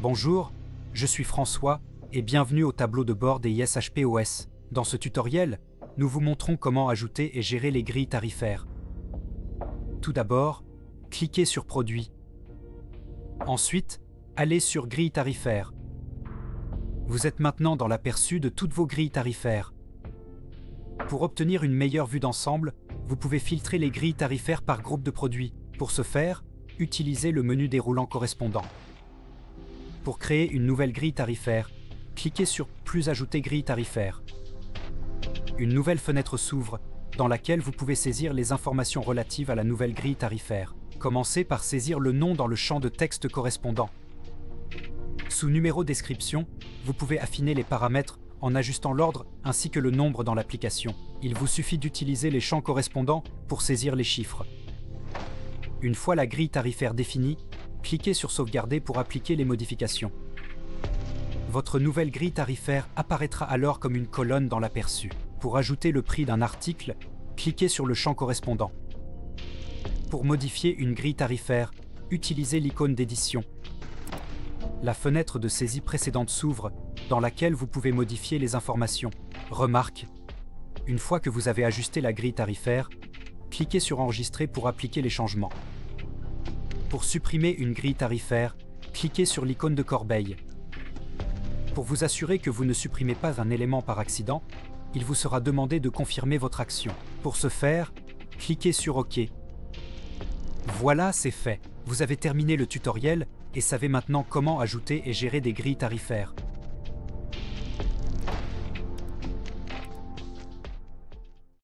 Bonjour, je suis François et bienvenue au tableau de bord des ISHPOS. Dans ce tutoriel, nous vous montrons comment ajouter et gérer les grilles tarifaires. Tout d'abord, cliquez sur Produits. Ensuite, allez sur Grilles tarifaires. Vous êtes maintenant dans l'aperçu de toutes vos grilles tarifaires. Pour obtenir une meilleure vue d'ensemble, vous pouvez filtrer les grilles tarifaires par groupe de produits. Pour ce faire, utilisez le menu déroulant correspondant. Pour créer une nouvelle grille tarifaire, cliquez sur « Plus ajouter grille tarifaire ». Une nouvelle fenêtre s'ouvre, dans laquelle vous pouvez saisir les informations relatives à la nouvelle grille tarifaire. Commencez par saisir le nom dans le champ de texte correspondant. Sous « Numéro description », vous pouvez affiner les paramètres en ajustant l'ordre ainsi que le nombre dans l'application. Il vous suffit d'utiliser les champs correspondants pour saisir les chiffres. Une fois la grille tarifaire définie, cliquez sur « Sauvegarder » pour appliquer les modifications. Votre nouvelle grille tarifaire apparaîtra alors comme une colonne dans l'aperçu. Pour ajouter le prix d'un article, cliquez sur le champ correspondant. Pour modifier une grille tarifaire, utilisez l'icône d'édition. La fenêtre de saisie précédente s'ouvre, dans laquelle vous pouvez modifier les informations. Remarque, une fois que vous avez ajusté la grille tarifaire, cliquez sur Enregistrer pour appliquer les changements. Pour supprimer une grille tarifaire, cliquez sur l'icône de corbeille. Pour vous assurer que vous ne supprimez pas un élément par accident, il vous sera demandé de confirmer votre action. Pour ce faire, cliquez sur OK. Voilà, c'est fait. Vous avez terminé le tutoriel et savez maintenant comment ajouter et gérer des grilles tarifaires.